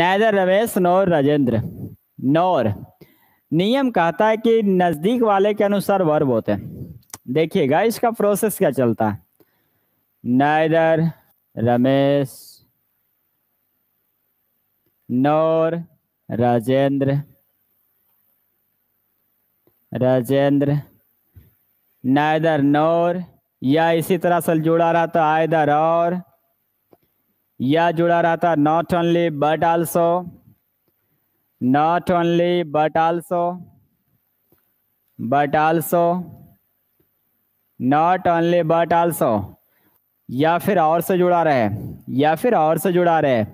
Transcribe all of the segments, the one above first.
neither Ramesh nor Rajendra. Nor नियम कहता है कि नजदीक वाले के अनुसार वर्ब होते हैं। देखिएगा इसका प्रोसेस क्या चलता है। neither Ramesh nor Rajendra, Rajendra neither nor, या इसी तरह से जुड़ा रहता either और, या जुड़ा रहता not only but also, not only but also, but also, not only but also, या फिर और से जुड़ा रहे, या फिर और से जुड़ा रहे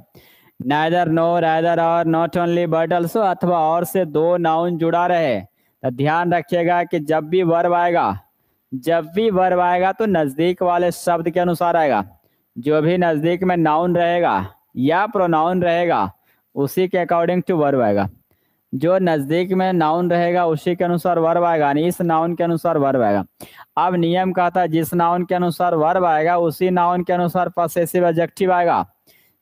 नाइदर नोर आइदर और नॉट ओनली बट आल्सो, अथवा और से दो नाउन जुड़ा रहे। तो ध्यान रखिएगा कि जब भी वर्ब आएगा, जब भी वर्ब आएगा तो नजदीक वाले शब्द के अनुसार आएगा। जो भी नजदीक में नाउन रहेगा या प्रोनाउन रहेगा उसी के अकॉर्डिंग टू वर्ब आएगा। जो नजदीक में नाउन रहेगा उसी के अनुसार वर्ब आएगा, नहीं इस नाउन के अनुसार वर्ब आएगा। अब नियम कहता है जिस नाउन के अनुसार वर्ब आएगा उसी नाउन के अनुसार पसेसिव एडजेक्टिव आएगा,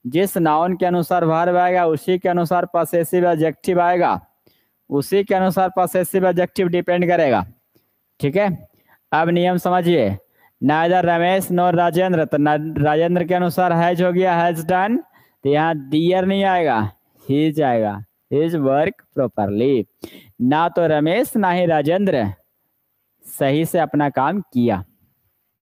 जिस नाउन के अनुसार वर्ब आएगा उसी के अनुसार पसेसिव एडजेक्टिव आएगा, उसी के अनुसार पसेसिव एडजेक्टिव डिपेंड करेगा। ठीक है, अब नियम समझिए। नाइदर रमेश नॉर राजेंद्र, तो राजेंद्र के अनुसार हैज हो गया, हैज डन, तो यहाँ डियर नहीं आएगा, हीज आएगा, हीज वर्क प्रॉपरली। ना तो रमेश ना ही राजेंद्र सही से अपना काम किया।